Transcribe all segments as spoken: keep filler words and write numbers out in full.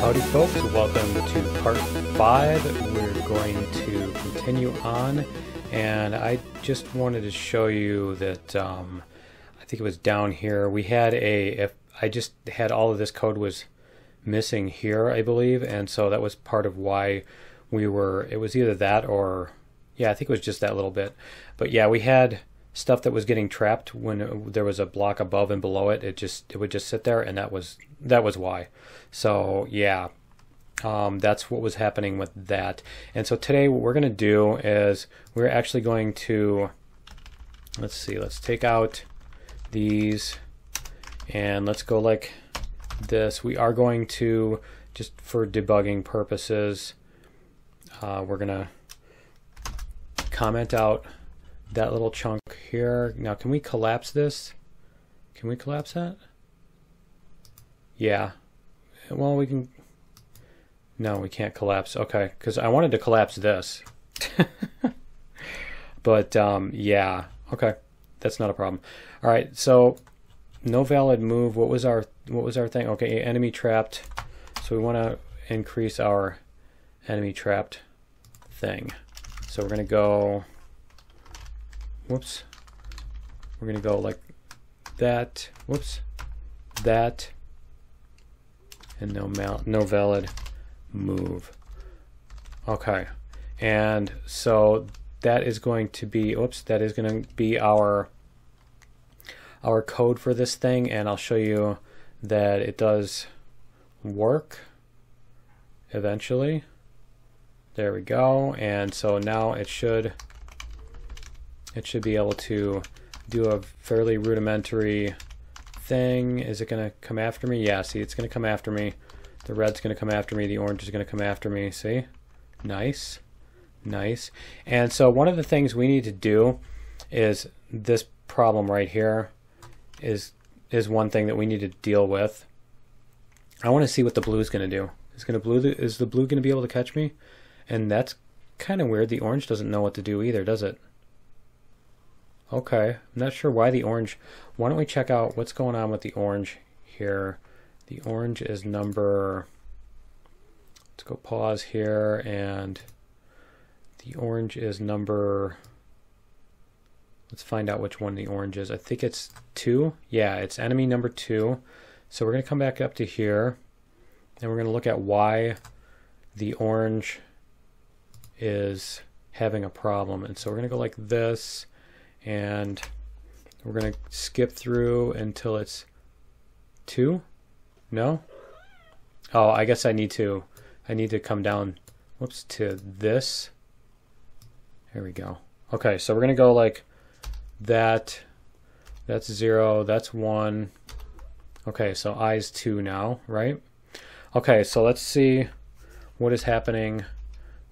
Howdy folks, welcome to part five. We're going to continue on, and I just wanted to show you that um, I think it was down here we had a if I just had all of this code was missing here, I believe, and so that was part of why we were it was either that or yeah I think it was just that little bit. But yeah, we had stuff that was getting trapped when there was a block above and below it. It just it would just sit there, and that was that was why. So yeah, um, that's what was happening with that. And so today what we're going to do is we're actually going to let's see let's take out these and let's go like this. We are going to, just for debugging purposes, uh, we're gonna comment out that little chunk here. Now, can we collapse this? Can we collapse that? Yeah. Well, we can. No, we can't collapse. Okay, because I wanted to collapse this. But um, yeah, okay, that's not a problem. All right, so no valid move. What was our what was our thing? Okay, enemy trapped. So we want to increase our enemy trapped thing. So we're gonna go. Whoops. We're going to go like that. Whoops. That. And no mal no valid move. Okay. And so that is going to be oops, that is going to be our our code for this thing, and I'll show you that it does work eventually. There we go. And so now it should It should be able to do a fairly rudimentary thing. Is it going to come after me? Yeah, see, it's going to come after me. The red's going to come after me. The orange is going to come after me. See? Nice. Nice. And so one of the things we need to do is this problem right here is, is one thing that we need to deal with. I want to see what the blue's going to do. Is, gonna blue, is the blue going to be able to catch me? And that's kind of weird. The orange doesn't know what to do either, does it? Okay, I'm not sure why the orange. Why don't we check out what's going on with the orange here? The orange is number. Let's go pause here, and the orange is number. Let's find out which one the orange is. I think it's two. Yeah, it's enemy number two. So we're going to come back up to here, and we're going to look at why the orange is having a problem. And so we're going to go like this. And we're going to skip through until it's two? No? Oh, I guess I need to, I need to come down, whoops, to this. There we go. Okay, so we're going to go like that. That's zero. That's one. Okay, so I's two now, right? Okay, so let's see what is happening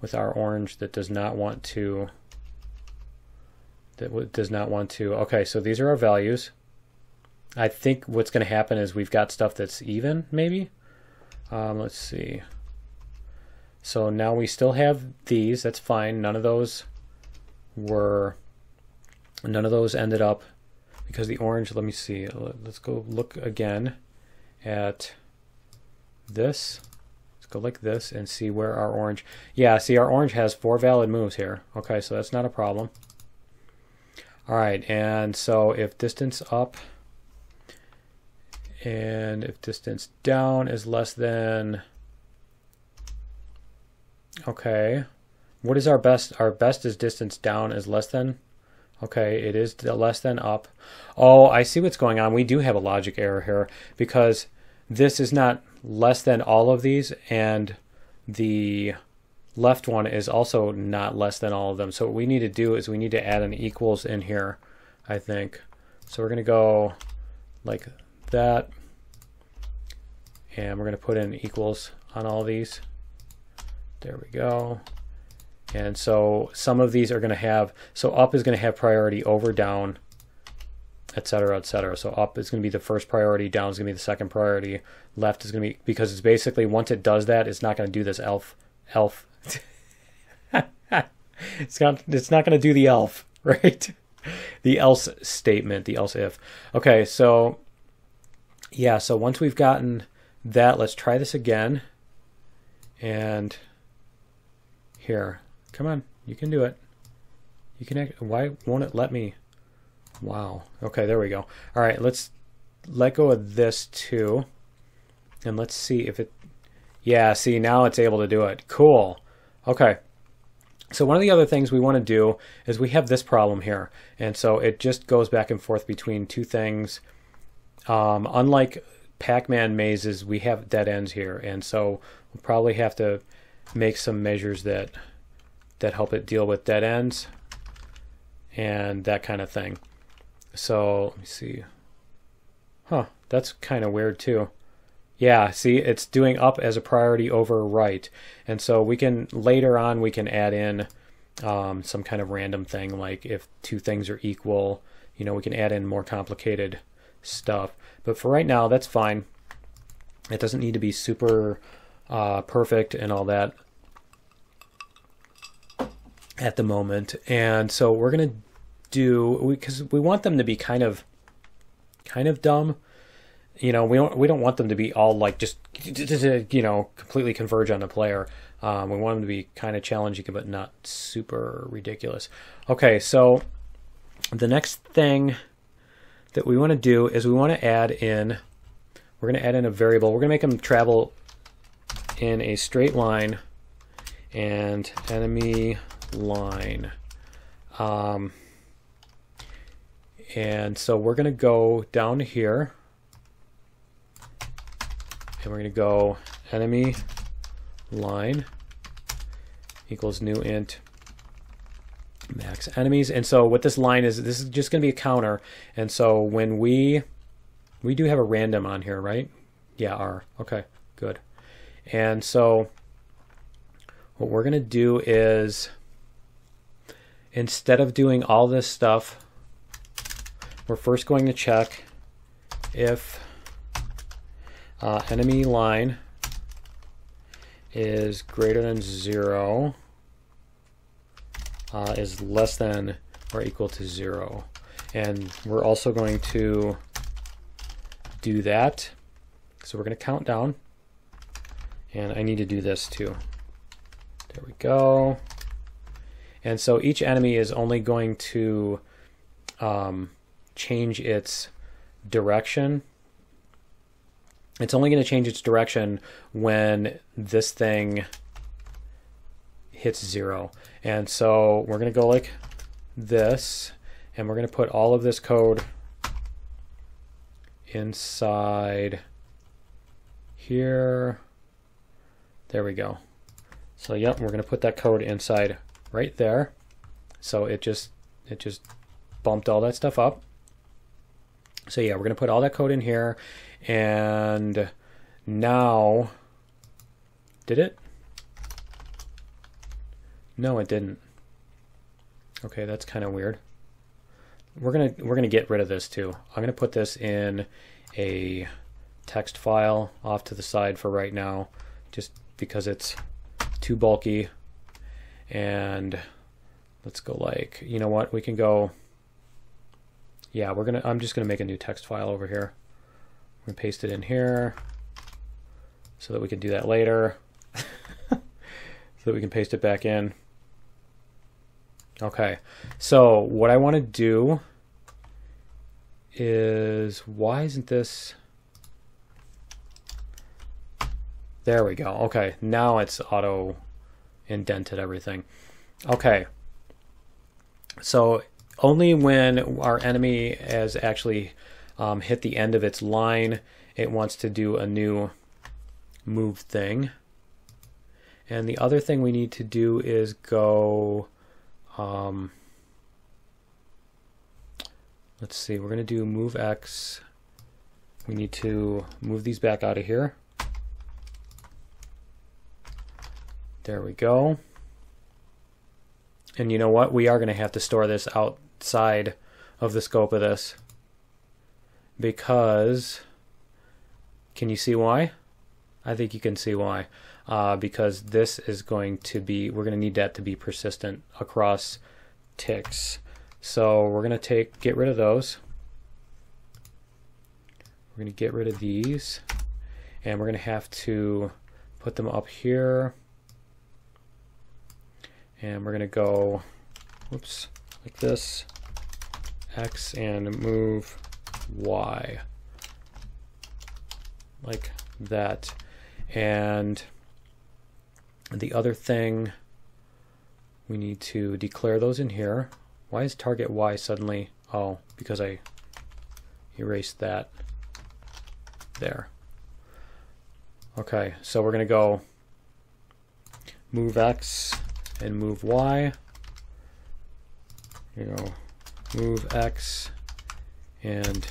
with our orange that does not want to... that does not want to. Okay, so these are our values. I think what's going to happen is we've got stuff that's even, maybe. Um, let's see. So now we still have these. That's fine. None of those were. None of those ended up because the orange. Let me see. Let's go look again at this. Let's go like this and see where our orange. Yeah, see, our orange has four valid moves here. Okay, so that's not a problem. All right, and so if distance up and if distance down is less than, okay, what is our best? Our best is distance down is less than, okay, it is less than up. Oh, I see what's going on. We do have a logic error here because this is not less than all of these, and the left one is also not less than all of them. So what we need to do is we need to add an equals in here, I think. So we're going to go like that, and we're going to put in equals on all these. There we go. And so some of these are going to have, so up is going to have priority over down, etc., et cetera. So up is going to be the first priority, down is going to be the second priority, left is going to be, because it's basically, once it does that, it's not going to do this elf elf it's not it's not going to do the elf, right? The else statement, the else if. Okay, so yeah, so once we've gotten that, let's try this again. and here. Come on, you can do it. You can. Act, why won't it let me? Wow. Okay, there we go. All right, let's let go of this too, and let's see if it. Yeah, see, now it's able to do it. Cool. Okay. So one of the other things we want to do is we have this problem here, and so it just goes back and forth between two things. Um, unlike Pac-Man mazes, we have dead ends here, and so we'll probably have to make some measures that that help it deal with dead ends and that kind of thing. So let me see. Huh, that's kind of weird too. Yeah, see, it's doing up as a priority over right, and so we can later on we can add in um, some kind of random thing, like if two things are equal, you know, we can add in more complicated stuff. But for right now, that's fine. It doesn't need to be super uh, perfect and all that at the moment. And so we're gonna do because we, we want them to be kind of kind of dumb. You know, we don't we don't want them to be all like just, you know, completely converge on the player. Um, we want them to be kind of challenging, but not super ridiculous. Okay, so the next thing that we want to do is we want to add in. We're going to add in a variable. We're going to make them travel in a straight line and enemy line. Um, and so we're going to go down here. And we're going to go enemy line equals new int max enemies. And so what this line is, this is just going to be a counter. And so when we, we do have a random on here, right? Yeah, R. Okay, good. And so what we're going to do is instead of doing all this stuff, we're first going to check if Uh, enemy line is greater than zero, uh, is less than or equal to zero. And we're also going to do that. So we're going to count down. And I need to do this too. There we go. And so each enemy is only going to um, change its direction. It's only going to change its direction when this thing hits zero. And so we're going to go like this, and we're going to put all of this code inside here. There we go. So yep, we're going to put that code inside right there. So it just it just bumped all that stuff up. So yeah, we're going to put all that code in here. And now, did it? No, it didn't. Okay, that's kind of weird. We're gonna we're gonna get rid of this too. I'm gonna put this in a text file off to the side for right now, just because it's too bulky. And let's go like, you know what? We can go. Yeah, we're gonna. I'm just gonna make a new text file over here. And paste it in here so that we can do that later so that we can paste it back in. Okay, so what I want to do is, why isn't this, there we go. Okay, now it's auto indented everything. Okay, so only when our enemy is actually Um, hit the end of its line, it wants to do a new move thing. And the other thing we need to do is go, um, let's see, we're going to do move X. We need to move these back out of here. There we go. And you know what? We are going to have to store this outside of the scope of this. Because, can you see why? I think you can see why. Uh, because this is going to be, we're going to need that to be persistent across ticks. So we're going to take, get rid of those. We're going to get rid of these. And we're going to have to put them up here. And we're going to go, whoops, like this, X, and move Y like that. And the other thing, we need to declare those in here. Why is target Y suddenly? Oh, because I erased that there. Okay, so we're going to go move X and move Y. You know, move X and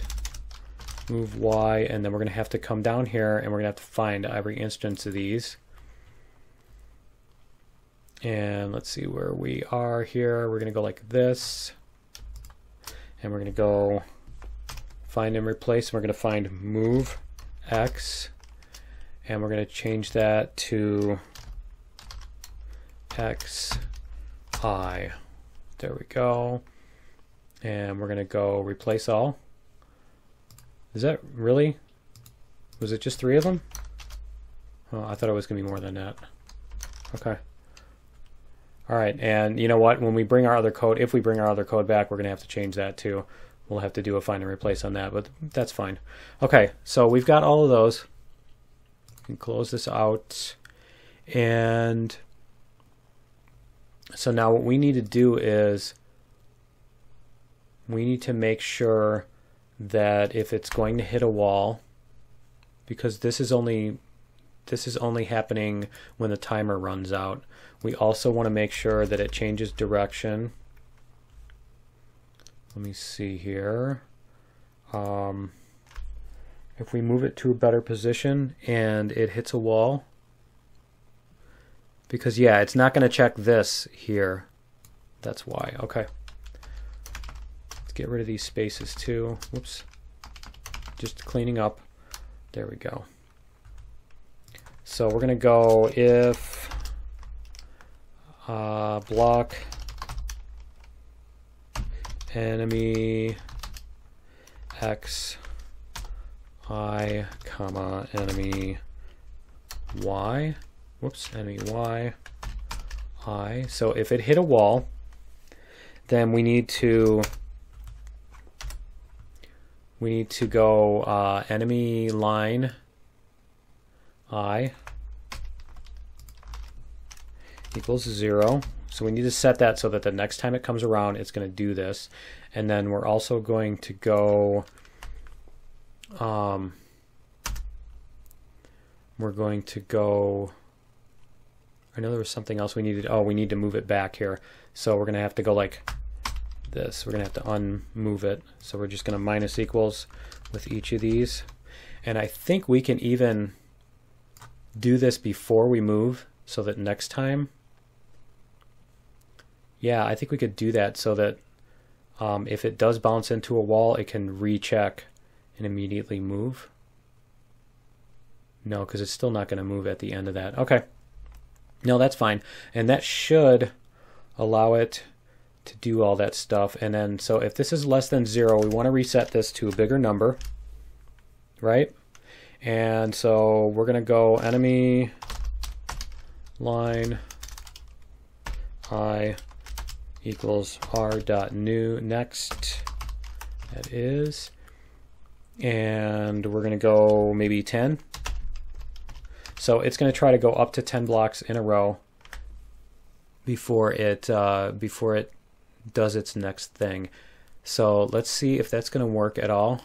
move Y, and then we're going to have to come down here and we're going to have to find every instance of these. And let's see where we are here. We're going to go like this, and we're going to go find and replace. We're going to find move X, and we're going to change that to X I. There we go. And we're going to go replace all. Is that really? Was it just three of them? Oh, I thought it was going to be more than that. Okay. All right, and you know what? When we bring our other code, if we bring our other code back, we're going to have to change that too. We'll have to do a find and replace on that, but that's fine. Okay, so we've got all of those. We can close this out. And so now what we need to do is we need to make sure that if it's going to hit a wall, because this is only This is only happening when the timer runs out. We also want to make sure that it changes direction. Let me see here. Um, if we move it to a better position and it hits a wall, because yeah, it's not going to check this here. That's why. Okay. Let's get rid of these spaces too. Whoops. Just cleaning up. There we go. So we're going to go if uh, block enemy X I comma enemy Y, whoops, enemy Y I. So if it hit a wall, then we need to we need to go uh, enemy line I equals zero. So we need to set that so that the next time it comes around, it's going to do this. And then we're also going to go, um, we're going to go, I know there was something else we needed. Oh, we need to move it back here. So we're going to have to go like this. We're going to have to unmove it. So we're just going to minus equals with each of these. And I think we can even do this before we move so that next time, yeah, I think we could do that so that um, if it does bounce into a wall, it can recheck and immediately move. No, because it's still not going to move at the end of that. Okay, no, that's fine. And that should allow it to do all that stuff. And then, so if this is less than zero, we want to reset this to a bigger number, right? And so we're going to go enemy line I equals r dot new next, that is, and we're going to go maybe ten. So it's going to try to go up to ten blocks in a row before it uh, before it does its next thing. So let's see if that's going to work at all.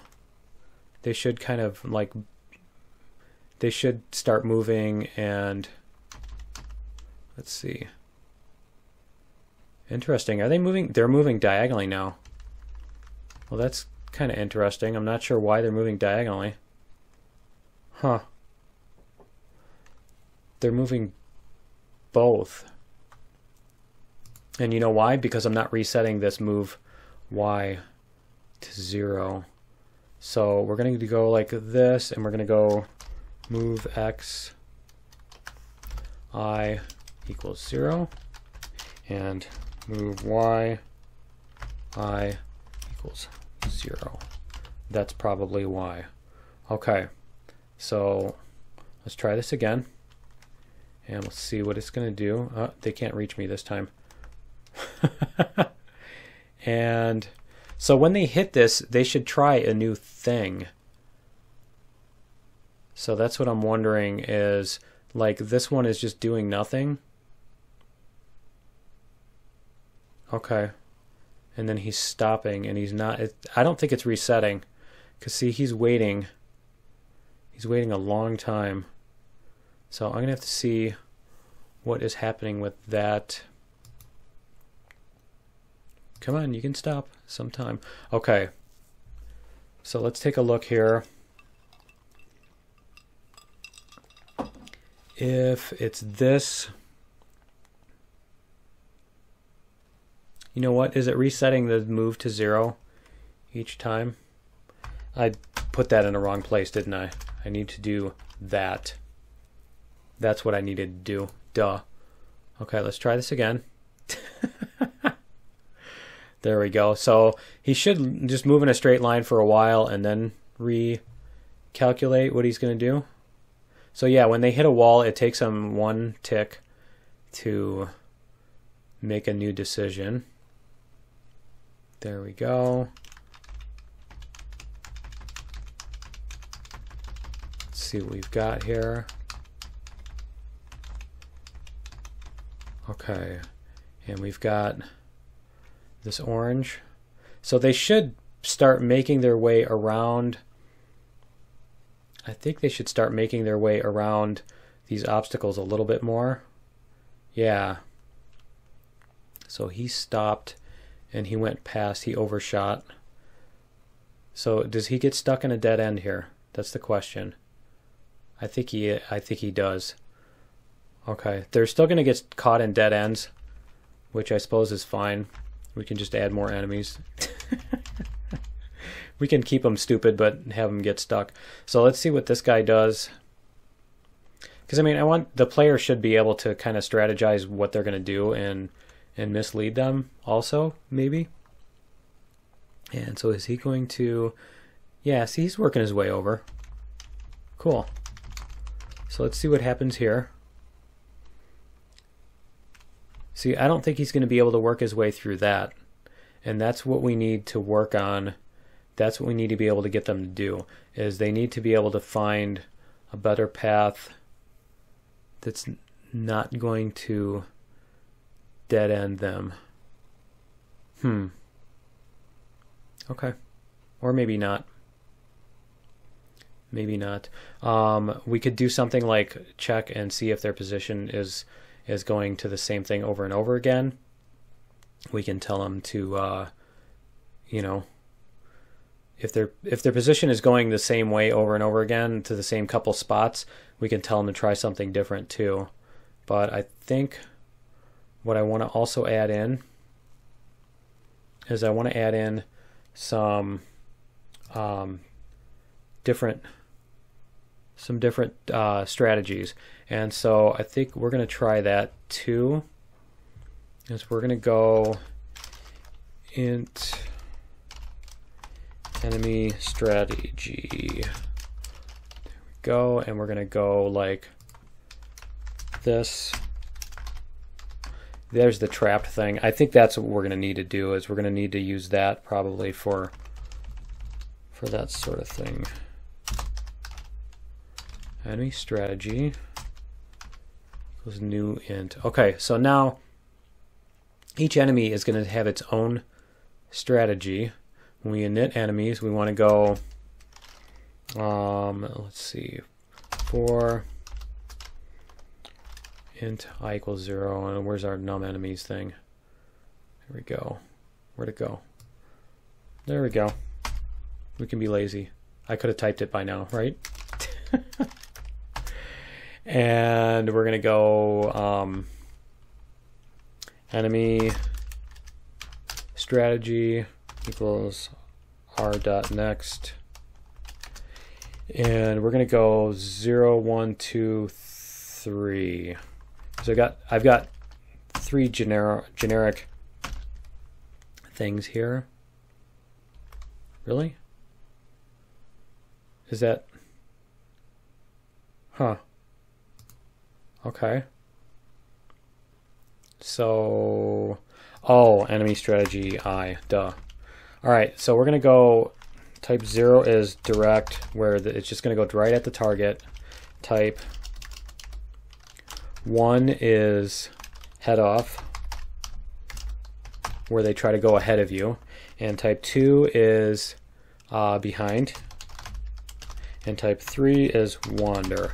They should kind of like, they should start moving, and let's see. Interesting. Are they moving? They're moving diagonally now. Well, that's kind of interesting. I'm not sure why they're moving diagonally. Huh. They're moving both. And you know why? Because I'm not resetting this move Y to zero. So we're going to go like this, and we're going to go move X I equals zero, and move Y I equals zero. That's probably why. Okay, so let's try this again. and we'll see what it's gonna do. Uh, they can't reach me this time. And so when they hit this, they should try a new thing. So that's what I'm wondering is, like, this one is just doing nothing. Okay. And then he's stopping, and he's not, it, I don't think it's resetting. Because see, he's waiting. He's waiting a long time. So I'm going to have to see what is happening with that. Come on, you can stop sometime. Okay. So let's take a look here. If it's this, you know what? Is it resetting the move to zero each time? I put that in the wrong place, didn't I? I need to do that. That's what I needed to do. Duh. Okay, let's try this again. There we go. So he should just move in a straight line for a while and then recalculate what he's going to do. So yeah, when they hit a wall, it takes them one tick to make a new decision. There we go. Let's see what we've got here. Okay, and we've got this orange. So they should start making their way around. I think they should start making their way around these obstacles a little bit more. Yeah. So he stopped and he went past, he overshot. So does he get stuck in a dead end here? That's the question. I think he I think he does. Okay, they're still going to get caught in dead ends, which I suppose is fine. We can just add more enemies. We can keep them stupid, but have them get stuck. So let's see what this guy does. Because, I mean, I want the player should be able to kind of strategize what they're going to do and and mislead them also, maybe. And so is he going to... Yeah, see, he's working his way over. Cool. So let's see what happens here. See, I don't think he's going to be able to work his way through that. And that's what we need to work on. That's what we need to be able to get them to do, is they need to be able to find a better path that's not going to dead end them. Hmm. Okay. Or maybe not. Maybe not. Um, we could do something like check and see if their position is is going to the same thing over and over again. We can tell them to, uh, you know, If their if their position is going the same way over and over again to the same couple spots, we can tell them to try something different too. But I think what I want to also add in is I want to add in some um, different some different uh, strategies, and so I think we're going to try that too. Is we're going to go int enemy strategy. There we go, and we're gonna go like this. There's the trapped thing. I think that's what we're gonna need to do, is we're gonna need to use that probably for for that sort of thing. Enemy strategy equals new int. Okay, so now each enemy is gonna have its own strategy. When we init enemies, we want to go, um, let's see, for int I equals zero, and where's our num enemies thing? There we go. Where'd it go? There we go. We can be lazy. I could have typed it by now, right? And we're going to go um, enemy strategy equals r dot next, and we're gonna go zero one two three. So I got I've got three generic generic things here. Really? Is that huh? Okay. So, oh, enemy strategy I, duh. All right, so we're gonna go, type zero is direct, where the, it's just gonna go right at the target. Type one is head off, where they try to go ahead of you. And type two is uh, behind. And type three is wander.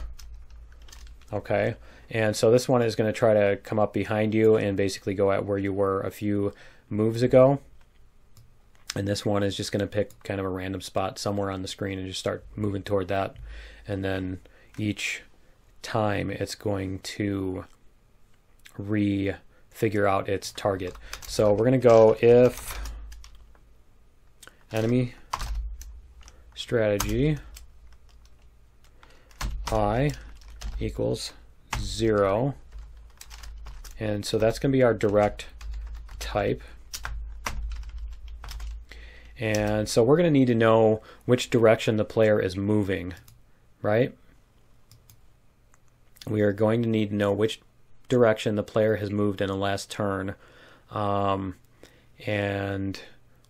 Okay, and so this one is going to try to come up behind you and basically go at where you were a few moves ago. And this one is just going to pick kind of a random spot somewhere on the screen and just start moving toward that. And then each time it's going to re-figure out its target. So we're going to go if enemy strategy I equals zero, and so that's going to be our direct type. And so we're going to need to know which direction the player is moving, right? We are going to need to know which direction the player has moved in the last turn, um, and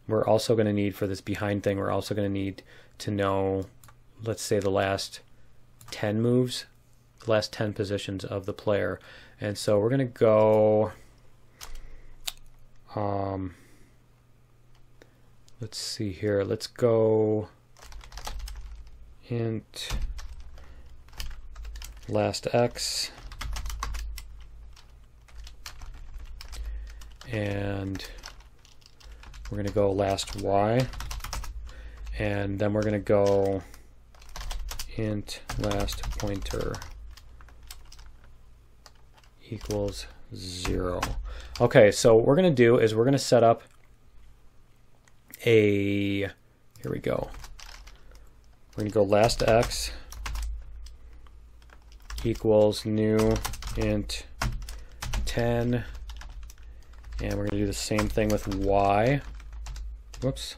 we're also going to need, for this behind thing, we're also going to need to know, let's say, the last ten moves, the last ten positions of the player. And so we're going to go, um, let's see here, let's go int last x, and we're going to go last y, and then we're going to go int last pointer equals zero. Okay, so what we're going to do is we're going to set up a, here we go. We're going to go last x equals new int ten, and we're going to do the same thing with y. Whoops.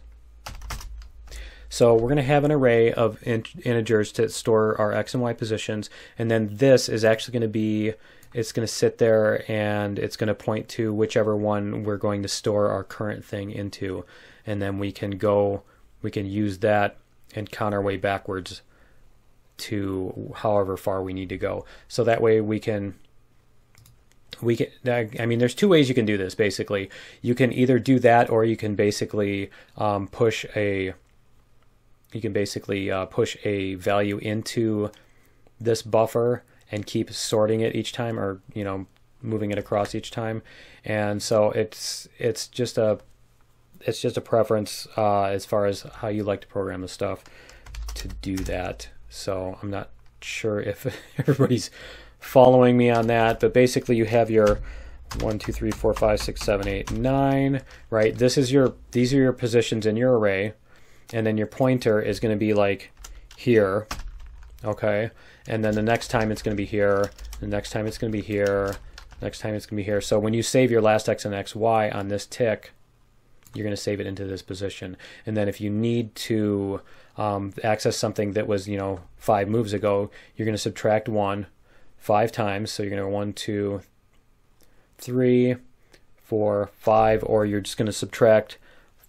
So we're going to have an array of int integers to store our x and y positions, and then this is actually going to be, it's going to sit there and it's going to point to whichever one we're going to store our current thing into, and then we can go, we can use that and count our way backwards to however far we need to go. So that way we can, we can, I mean, there's two ways you can do this basically. You can either do that, or you can basically um, push a, you can basically uh, push a value into this buffer and keep sorting it each time, or, you know, moving it across each time. And so it's it's just a it's just a preference uh, as far as how you like to program the stuff to do that. So I'm not sure if everybody's following me on that, but basically you have your one, two, three, four, five, six, seven, eight, nine, right? This is your, these are your positions in your array. And then your pointer is going to be like here, okay? And then the next time it's going to be here, the next time it's going to be here, next time it's going to be here. So when you save your last x and x, y on this tick, you're going to save it into this position. And then if you need to um, access something that was, you know, five moves ago, you're going to subtract one five times. So you're going to go one, two, three, four, five, or you're just going to subtract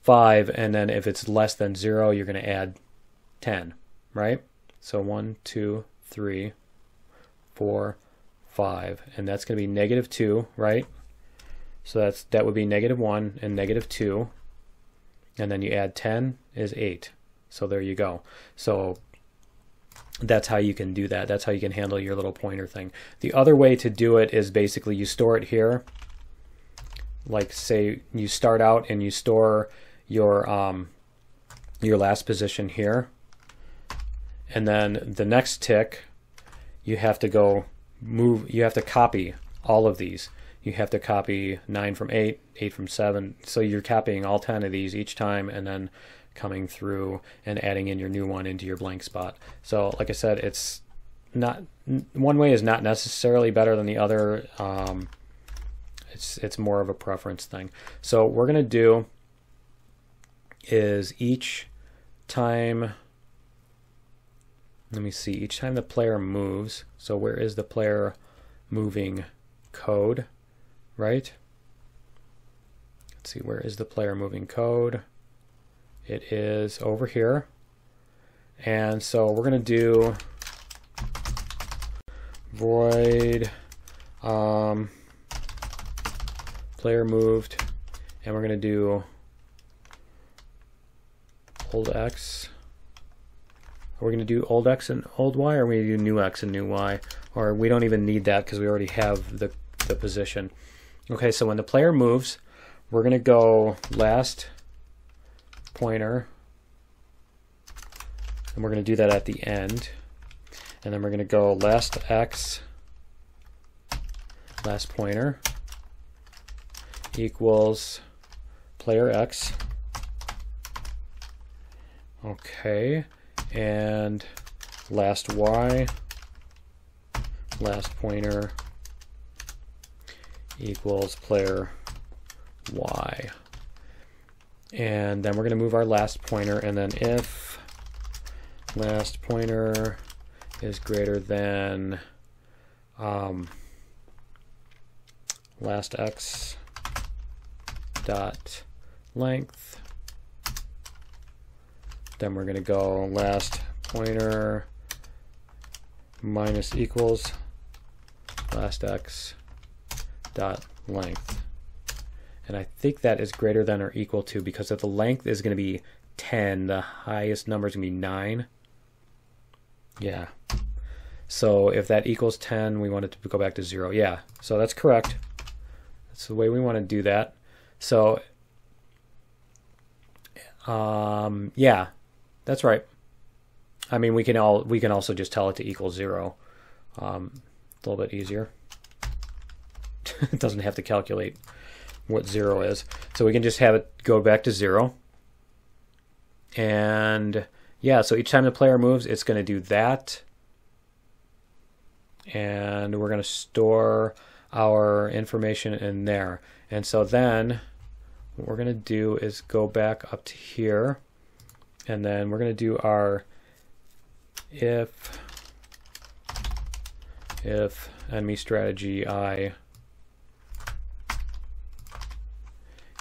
five, and then if it's less than zero, you're going to add ten, right? So one, two, three, four, five, and that's going to be negative two, right? So that's, that would be negative one and negative two, and then you add ten is eight. So there you go. So that's how you can do that. That's how you can handle your little pointer thing. The other way to do it is basically you store it here. Like, say you start out and you store your um, your last position here, and then the next tick you have to go move, you have to copy all of these. You have to copy nine from eight, eight from seven, so you're copying all ten of these each time, and then coming through and adding in your new one into your blank spot. So like I said, it's not, one way is not necessarily better than the other. um, It's, it's more of a preference thing. So what we're going to do is each time, let me see, each time the player moves, so where is the player moving code, right? Let's see, where is the player moving code? It is over here. And so we're going to do void um, player moved, and we're going to do old x. Are we going to do old x and old y, or are we going to do new x and new y? Or we don't even need that because we already have the, the position. Okay, so when the player moves, we're going to go last pointer, and we're going to do that at the end. And then we're going to go last x, last pointer, equals player x. Okay, and last y, last pointer, equals player y. And then we're going to move our last pointer, and then if last pointer is greater than um, last x dot length, then we're going to go last pointer minus equals last x dot length. And I think that is greater than or equal to, because if the length is going to be ten, the highest number is going to be nine. Yeah. So if that equals ten, we want it to go back to zero. Yeah, so that's correct. That's the way we want to do that. So, um, yeah, that's right. I mean, we can all we can also just tell it to equal zero. Um, a little bit easier. It doesn't have to calculate what zero is. So we can just have it go back to zero. And yeah, so each time the player moves, it's going to do that. And we're going to store our information in there. And so then what we're going to do is go back up to here. And then we're going to do our if, if enemy strategy I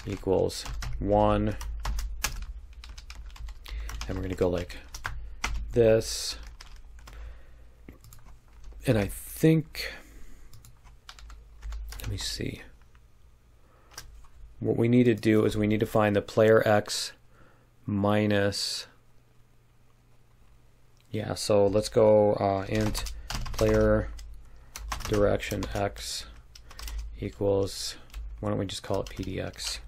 equals one. And we're going to go like this. And I think, let me see. What we need to do is we need to find the player x minus, yeah, so let's go uh, int player direction x equals, why don't we just call it P D X,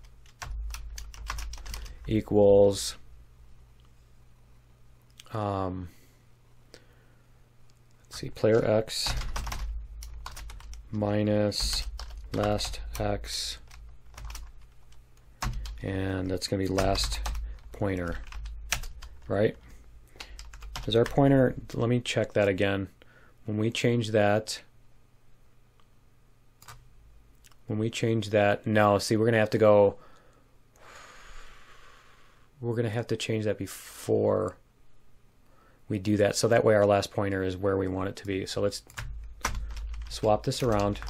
equals um let's see, player x minus last x, and that's going to be last pointer, right? Is our pointer, let me check that again. When we change that, when we change that, no, see, we're going to have to go, we're going to have to change that before we do that, so that way our last pointer is where we want it to be. So let's swap this around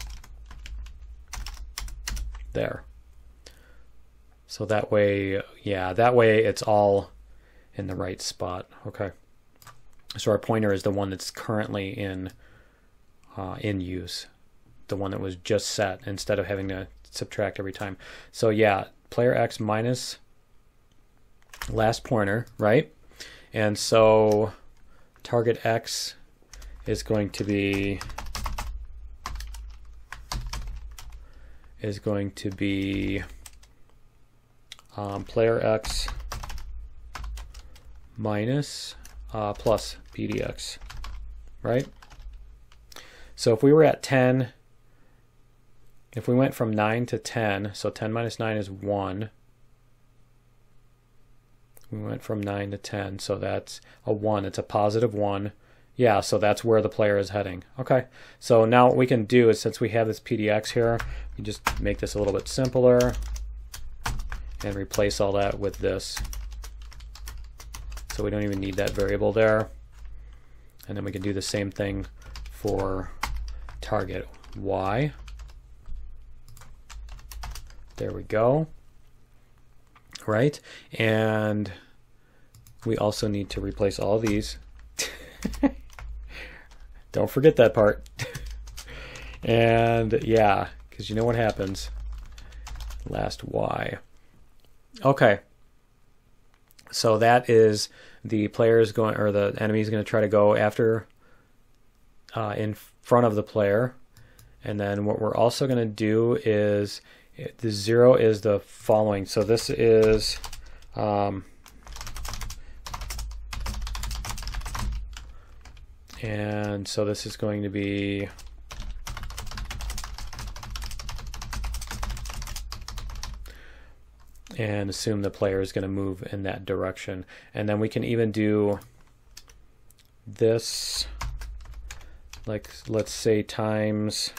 there, so that way, yeah, that way it's all in the right spot. Okay, so our pointer is the one that's currently in uh, in use, the one that was just set, instead of having to subtract every time. So yeah, player x minus last pointer, right? And so target x is going to be is going to be um, player x minus uh, plus P D X, right? So if we were at ten, if we went from nine to ten, so ten minus nine is one. We went from nine to ten, so that's a one. It's a positive one. Yeah, so that's where the player is heading. Okay, so now what we can do is, since we have this P D X here, we just make this a little bit simpler and replace all that with this. So we don't even need that variable there. And then we can do the same thing for target. Y. There we go. Right? And we also need to replace all these. Don't forget that part. And yeah, because you know what happens. Last Y. Okay. So that is the player is going, or the enemy is going to try to go after uh, in front of the player. And then what we're also going to do is the zero is the following. So this is um, and so this is going to be and assume the player is going to move in that direction. And then we can even do this, like let's say times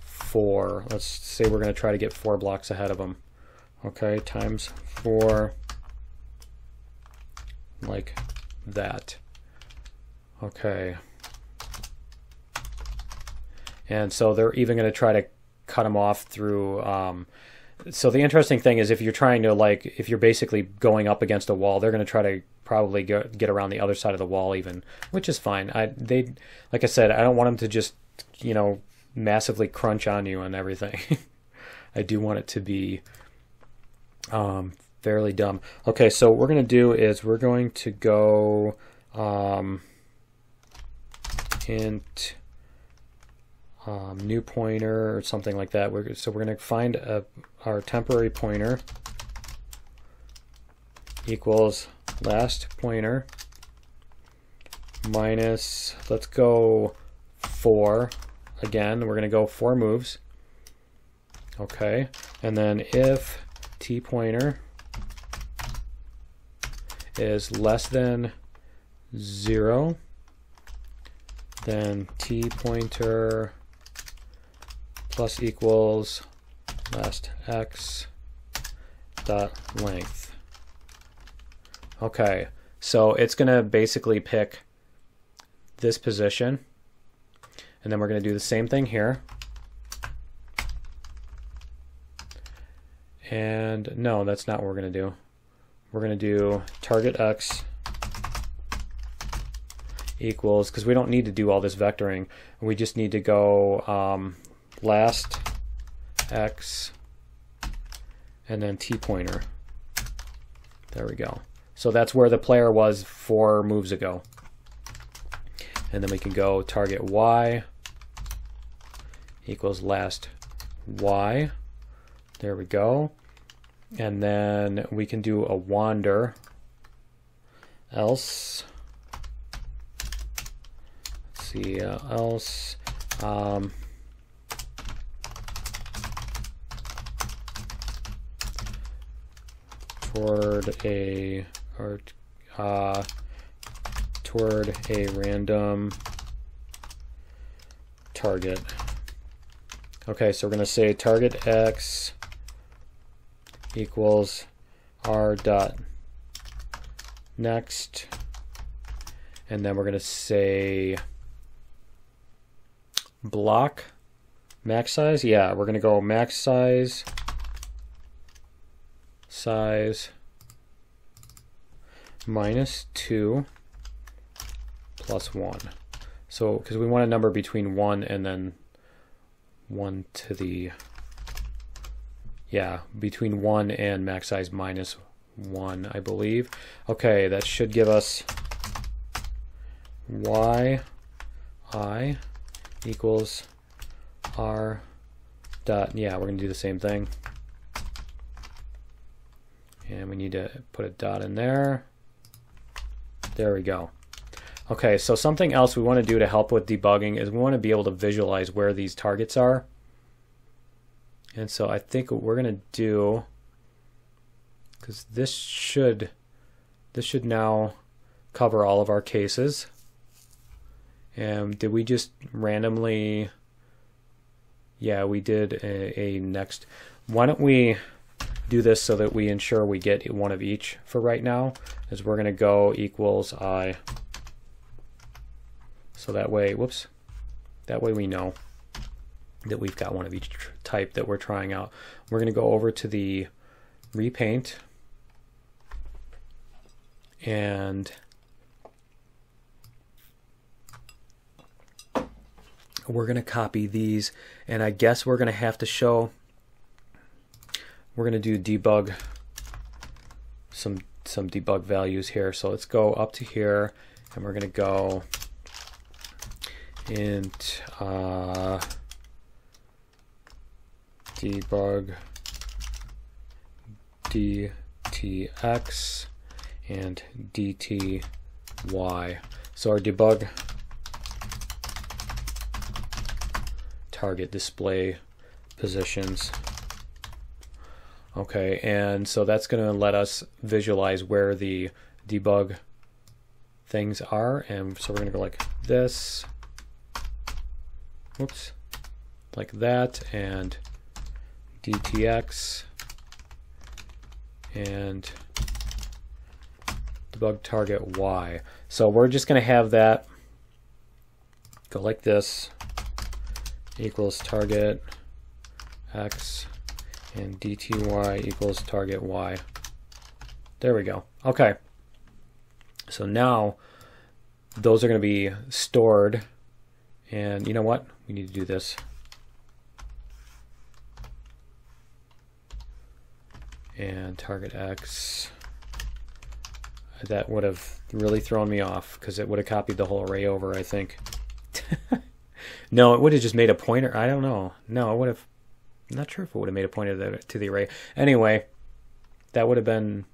four. Let's say we're going to try to get four blocks ahead of them. Okay, times four, like that. Okay. And so they're even going to try to cut them off through... Um, So the interesting thing is if you're trying to like, if you're basically going up against a wall, they're going to try to probably go, get around the other side of the wall even, which is fine. I, they, like I said, I don't want them to just, you know, massively crunch on you and everything. I do want it to be um, fairly dumb. Okay, so what we're going to do is we're going to go um, int... Um, new pointer or something like that. We're, so we're going to find a, our temporary pointer equals last pointer minus, let's go four. Again, we're going to go four moves. Okay. And then if t pointer is less than zero, then t pointer plus equals last x dot length. Okay, so it's going to basically pick this position, and then we're going to do the same thing here. And no, that's not what we're going to do. We're going to do target x equals, because we don't need to do all this vectoring. We just need to go um, last x and then t pointer. There we go. So that's where the player was four moves ago. And then we can go target y equals last y. There we go. And then we can do a wander else. Let's see uh, else. Um, toward a or uh, toward a random target. Okay, so we're going to say target x equals r dot next, and then we're going to say block max size. Yeah, we're going to go max size size minus two plus one. So, because we want a number between one and then one to the, yeah, between one and max size minus one, I believe. Okay, that should give us y I equals r dot, yeah, we're going to do the same thing. And we need to put a dot in there. There we go. Okay, so something else we want to do to help with debugging is we want to be able to visualize where these targets are. And so I think what we're going to do, because this should, this should now cover all of our cases. And did we just randomly, yeah, we did a, a next. Why don't we do this so that we ensure we get one of each for right now, is we're going to go equals I. So that way, whoops, that way we know. that we've got one of each type that we're trying out. We're going to go over to the repaint and we're going to copy these, and I guess we're going to have to show, we're going to do debug, some some debug values here. So let's go up to here and we're going to go int uh, debug dtx and dty. So our debug target display positions. Okay, and so that's going to let us visualize where the debug things are, and so we're going to go like this, whoops, like that, and dtx and debug target y. So we're just going to have that go like this, equals target x and dty equals target y. There we go. Okay, so now those are going to be stored, and you know what, we need to do this, and target x, that would have really thrown me off because it would have copied the whole array over, I think. No, it would have just made a pointer. I don't know. No, I would have, I'm not sure if it would have made a pointer to the, to the array. Anyway, that would have been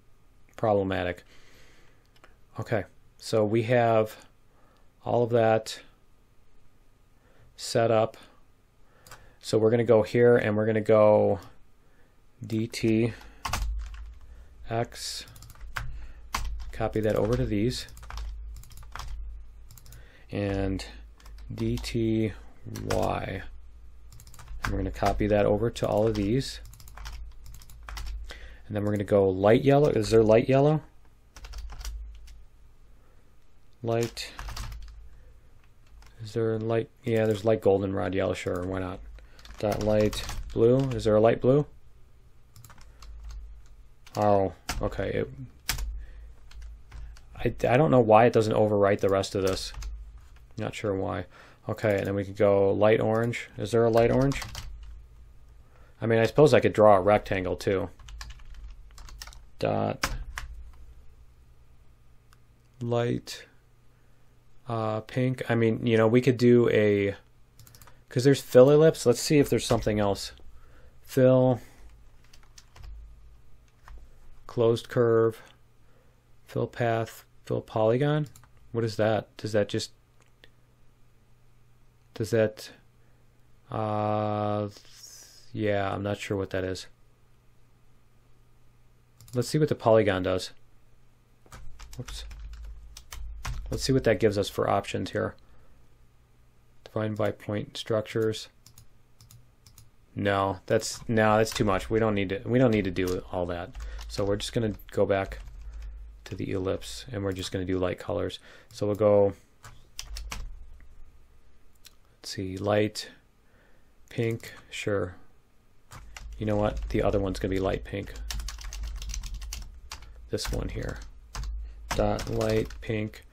problematic. Okay, so we have all of that set up. So we're going to go here and we're going to go dtx, copy that over to these, and dty, and we're going to copy that over to all of these, and then we're going to go light yellow. Is there light yellow? Light, is there light? Yeah, there's light goldenrod yellow, sure, why not. Dot light blue, is there a light blue? Oh, okay, it, I, I don't know why it doesn't overwrite the rest of this. Not sure why. Okay, and then we could go light orange. Is there a light orange? I mean, I suppose I could draw a rectangle too. Dot light uh, pink. I mean, you know, we could do a, because there's fill ellipse. Let's see if there's something else. Fill closed curve, fill path, fill polygon. What is that? Does that just Does that, uh, yeah, I'm not sure what that is. Let's see what the polygon does. Oops. Let's see what that gives us for options here. Defined by point structures. No, that's, no, that's too much. We don't need to, we don't need to do all that. So we're just going to go back to the ellipse and we're just going to do light colors. So we'll go, let's see, light pink, sure. You know what? The other one's going to be light pink. This one here. Dot light pink,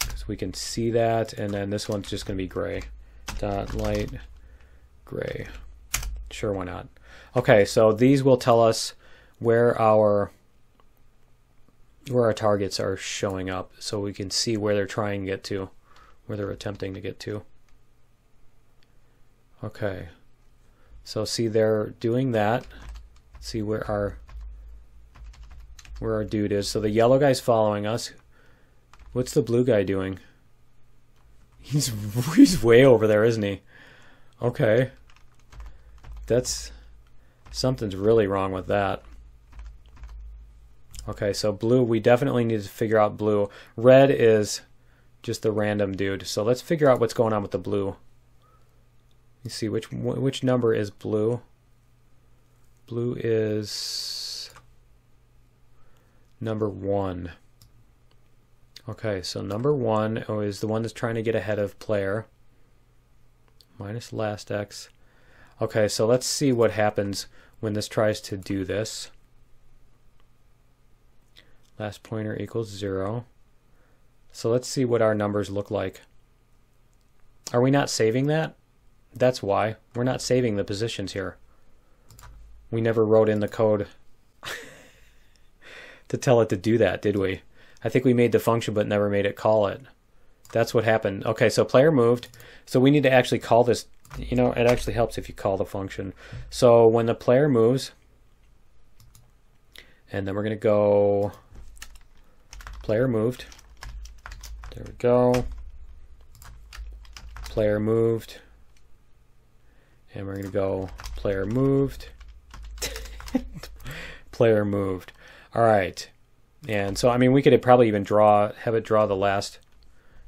because we can see that, and then this one's just going to be gray. Dot light gray. Sure, why not? Okay, so these will tell us where our where our targets are showing up, so we can see where they're trying to get to, where they're attempting to get to. Okay, so see, they're doing that. See where our where our dude is. So the yellow guy's following us. What's the blue guy doing? He's he's way over there, isn't he? Okay, that's, something's really wrong with that. Okay, so blue, we definitely need to figure out blue. Red is just the random dude. So let's figure out what's going on with the blue. You see which which number is blue. Blue is number one. Okay, so number one is the one that's trying to get ahead of player minus last x. Okay, so let's see what happens when this tries to do this. Last pointer equals zero. So let's see what our numbers look like. Are we not saving that? That's why. We're not saving the positions here. We never wrote in the code to tell it to do that, did we? I think we made the function but never made it call it. That's what happened. Okay, so player moved. So we need to actually call this. You know, it actually helps if you call the function. So when the player moves, and then we're going to go player moved. There we go. Player moved. And we're going to go player moved. Player moved. All right. And so, I mean, we could probably even draw, have it draw the last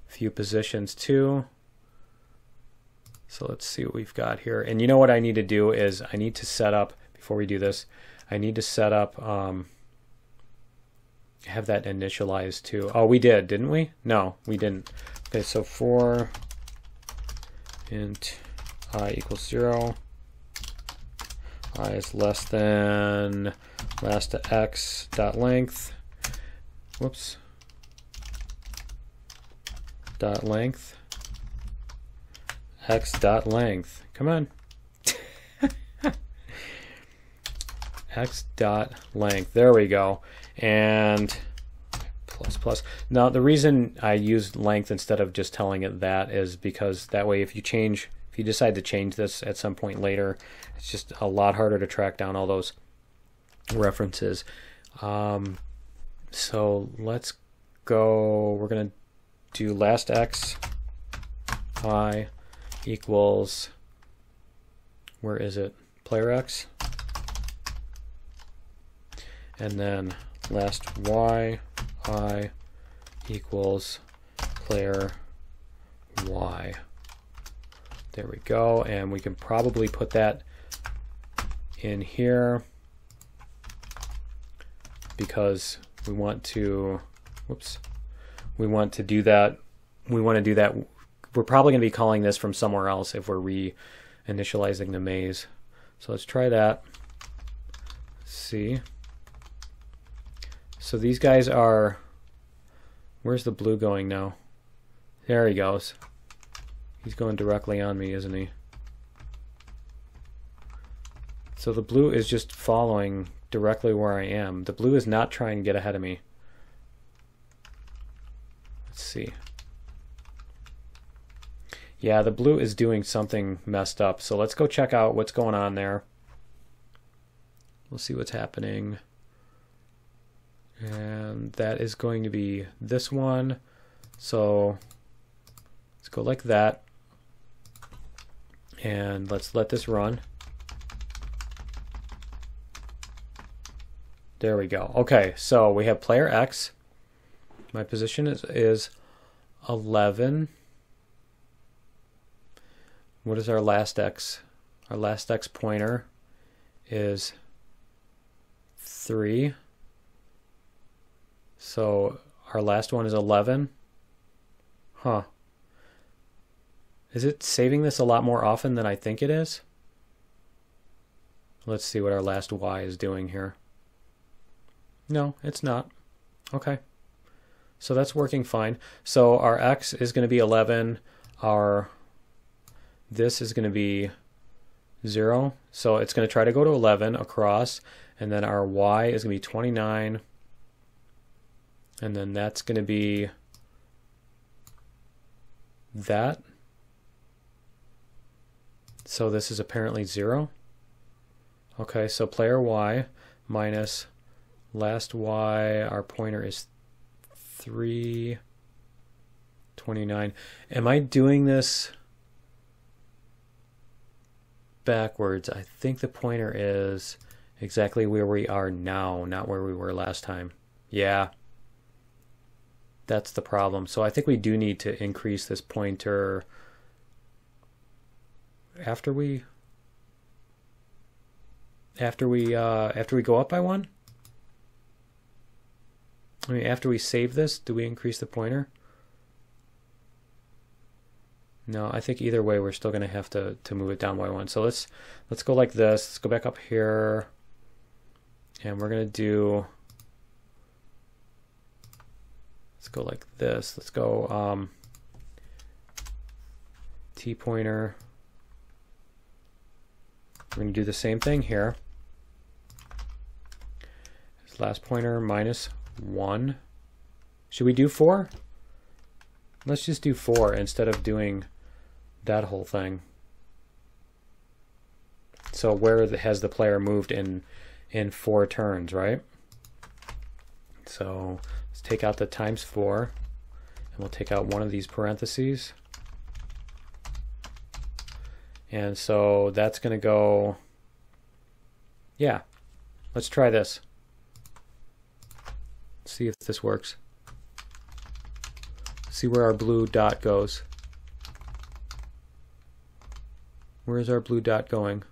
few positions too. So let's see what we've got here. And you know what I need to do is I need to set up, before we do this, I need to set up, um, have that initialized too. Oh, we did, didn't we? No, we didn't. Okay, so for int I equals zero, I is less than last to x dot length, whoops, dot length, x dot length, come on, x dot length, there we go, and plus plus. Now the reason I used length instead of just telling it that is because that way if you change, if you decide to change this at some point later, it's just a lot harder to track down all those references. Um, so let's go, we're gonna do last x I equals, where is it, player x, and then last y I equals player y. There we go, and we can probably put that in here because we want to, whoops, we want to do that, we want to do that we're probably going to be calling this from somewhere else if we're re-initializing the maze. So let's try that. Let's see. So these guys are, where's the blue going now? There he goes. He's going directly on me, isn't he? So the blue is just following directly where I am. The blue is not trying to get ahead of me. Let's see. Yeah, the blue is doing something messed up. So let's go check out what's going on there. We'll see what's happening. And that is going to be this one. So let's go like that. And let's let this run. There we go. Okay, so we have player X. My position is, is eleven. What is our last x? Our last x pointer is three. So our last one is eleven. Huh. Is it saving this a lot more often than I think it is? Let's see what our last y is doing here. No, it's not. Okay. So that's working fine. So our x is going to be eleven. Our this is going to be zero, so it's going to try to go to eleven across, and then our y is going to be twenty-nine, and then that's going to be that. So this is apparently zero. Okay, so player y minus last y, our pointer is three, twenty-nine. Am I doing this backwards? I think the pointer is exactly where we are now, not where we were last time. Yeah, that's the problem. So I think we do need to increase this pointer after we after we uh, after we go up by one. I mean, after we save this, do we increase the pointer? No, I think either way we're still going to have to to move it down by one. So let's let's go like this. Let's go back up here, and we're going to do. Let's go like this. Let's go um, T pointer. We're going to do the same thing here. This last pointer minus one. Should we do four? Let's just do four instead of doing that whole thing. So where has the player moved in in four turns, right? So let's take out the times four, and we'll take out one of these parentheses. And so that's going to go, yeah, let's try this. Let's see if this works. See where our blue dot goes. Where is our blue dot going?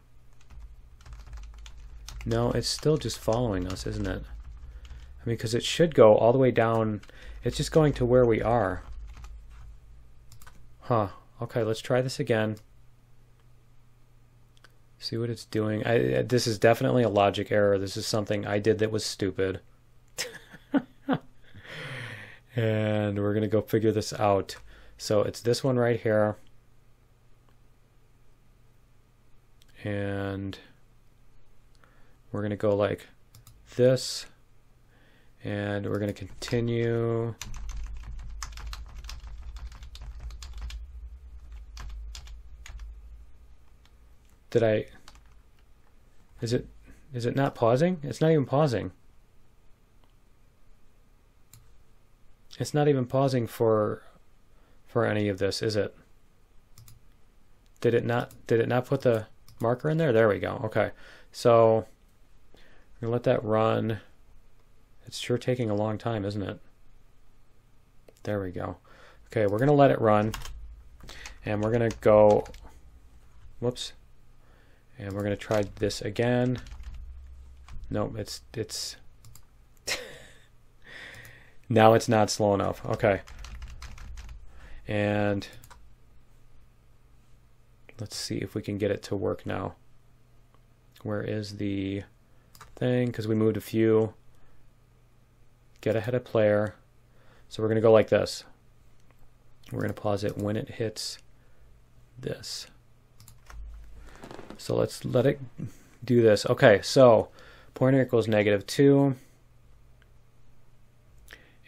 No, it's still just following us, isn't it? I mean, because it should go all the way down. It's just going to where we are. Huh. Okay, let's try this again. See what it's doing. I, this is definitely a logic error. This is something I did that was stupid. And we're going to go figure this out. So it's this one right here. And we're going to go like this. And we're going to continue. Did I... Is it, is it not pausing? It's not even pausing. It's not even pausing for for any of this, is it? Did it not did it not put the marker in there? There we go. Okay. So we're gonna let that run. It's sure taking a long time, isn't it? There we go. Okay, we're gonna let it run. And we're gonna go whoops. And we're gonna try this again. Nope, it's it's now it's not slow enough. Okay. And let's see if we can get it to work now. Where is the thing? Because we moved a few. Get ahead of player. So we're going to go like this. We're going to pause it when it hits this. So let's let it do this. Okay, so pointer equals negative two.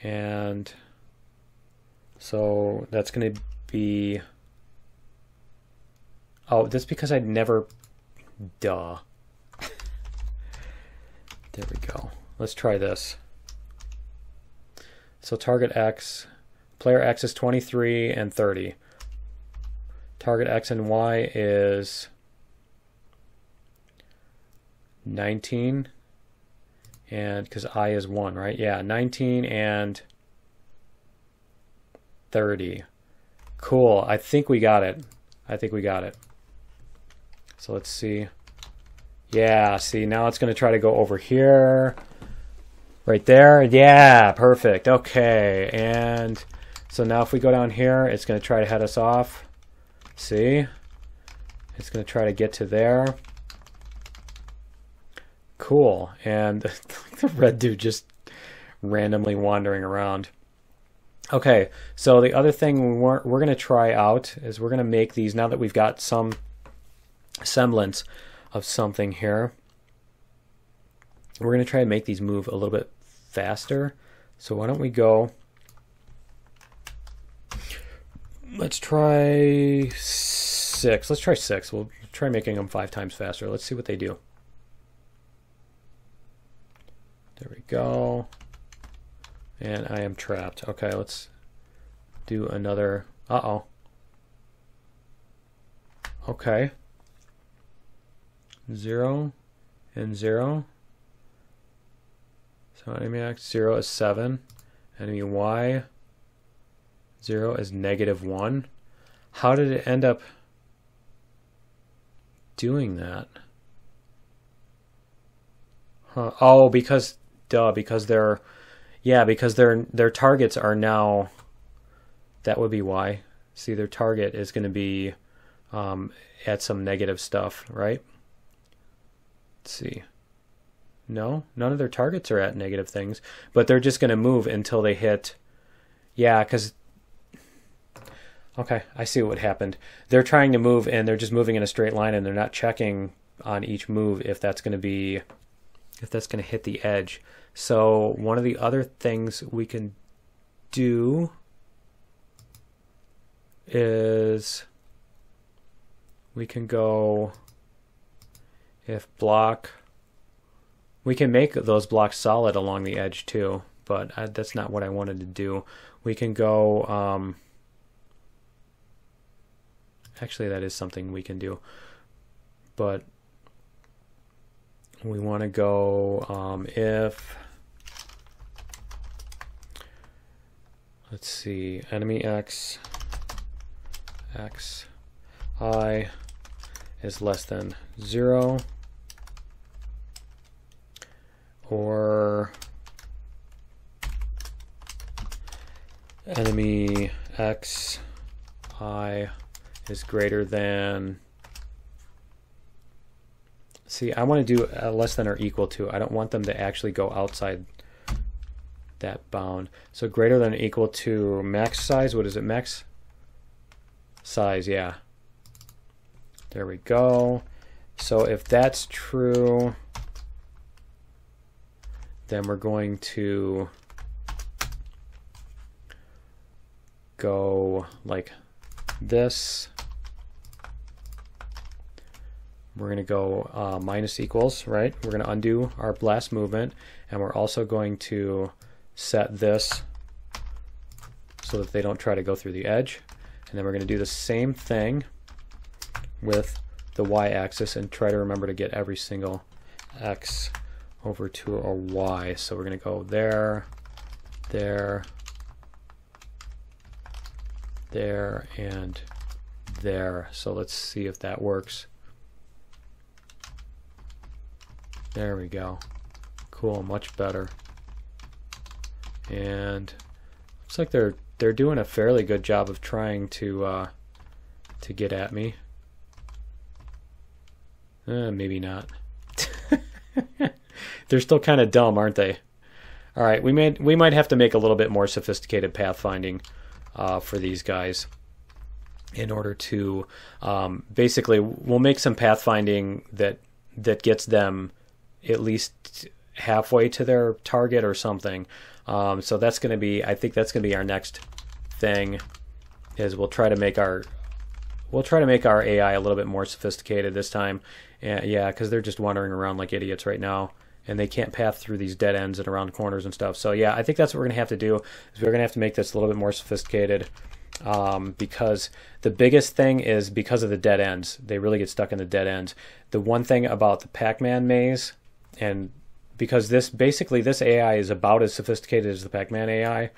And so that's going to be, oh, that's because I'd never, duh. There we go. Let's try this. So target X, player X is twenty-three and thirty. Target X and Y is nineteen. And because I is one, right? Yeah, nineteen and thirty. Cool. I think we got it. I think we got it. So let's see. Yeah, see, now it's going to try to go over here. Right there. Yeah, perfect. Okay. And so now if we go down here, it's going to try to head us off. See? It's going to try to get to there. Cool. And the red dude just randomly wandering around. Okay, so the other thing we're, we're going to try out is we're going to make these, now that we've got some semblance of something here, we're going to try and make these move a little bit faster. So why don't we go, let's try six. Let's try six. We'll try making them five times faster. Let's see what they do. There we go. And I am trapped. Okay, let's do another. Uh-oh. Okay. Zero and zero. So enemy X, zero is seven. Enemy Y, zero is negative one. How did it end up doing that? Huh. Oh, because... Duh, because they're, yeah, because their their targets are now, that would be why. See, their target is going to be um, at some negative stuff, right? Let's see. No, none of their targets are at negative things, but they're just going to move until they hit. Yeah, because, okay, I see what happened. They're trying to move, and they're just moving in a straight line, and they're not checking on each move if that's going to be, if that's going to hit the edge. So one of the other things we can do is we can go, if block, we can make those blocks solid along the edge too, but I, that's not what I wanted to do. We can go, um, actually that is something we can do, but we want to go um, if, let's see, enemy x, x I is less than zero, or enemy X I is greater than, see, I want to do uh, less than or equal to. I don't want them to actually go outside that bound. So greater than or equal to max size, what is it, max size, yeah. There we go. So if that's true, then we're going to go like this. We're going to go uh, minus equals, right? We're going to undo our blast movement, and we're also going to set this so that they don't try to go through the edge. And then we're going to do the same thing with the y-axis and try to remember to get every single x over to a y. So we're going to go there, there, there, and there. So let's see if that works. There we go. Cool, much better. And looks like they're they're doing a fairly good job of trying to uh, to get at me. Eh, maybe not. They're still kind of dumb, aren't they? All right, we made we might have to make a little bit more sophisticated pathfinding uh, for these guys in order to um, basically, we'll make some pathfinding that that gets them at least halfway to their target or something. Um, so that's going to be, I think that's going to be our next thing, is we'll try to make our we'll try to make our A I a little bit more sophisticated this time. And yeah, because they're just wandering around like idiots right now, and they can't path through these dead ends and around corners and stuff. So yeah, I think that's what we're gonna have to do, is we're gonna have to make this a little bit more sophisticated, um, because the biggest thing is because of the dead ends. They really get stuck in the dead ends. The one thing about the Pac-Man maze, and because this basically this A I is about as sophisticated as the Pac-Man A I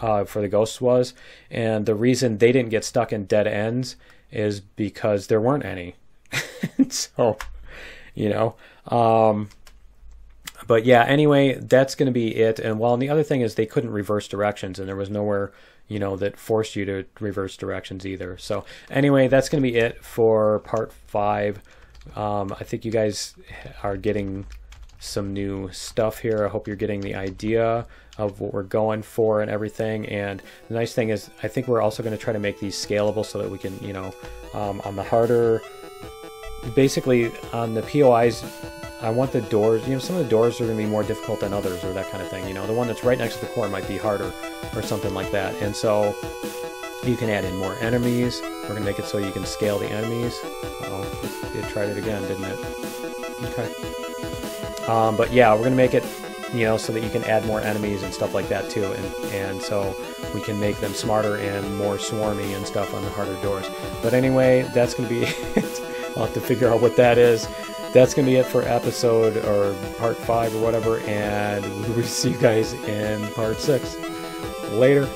uh, for the ghosts was, and the reason they didn't get stuck in dead ends is because there weren't any. So, you know, um, but yeah, anyway, that's going to be it. And well, and the other thing is they couldn't reverse directions, and there was nowhere, you know, that forced you to reverse directions either. So anyway, that's going to be it for part five. Um, I think you guys are getting some new stuff here. I hope you're getting the idea of what we're going for and everything. And the nice thing is I think we're also going to try to make these scalable so that we can, you know, um, on the harder, basically on the P O Is, I want the doors, you know, some of the doors are going to be more difficult than others or that kind of thing. You know, the one that's right next to the core might be harder or something like that. And so you can add in more enemies. We're going to make it so you can scale the enemies. Uh-oh, it tried it again, didn't it? Okay. Um, but yeah, we're going to make it, you know, so that you can add more enemies and stuff like that too. And, and so we can make them smarter and more swarmy and stuff on the harder doors. But anyway, that's going to be it. I'll have to figure out what that is. That's going to be it for episode or part five or whatever, and we will see you guys in part six. Later.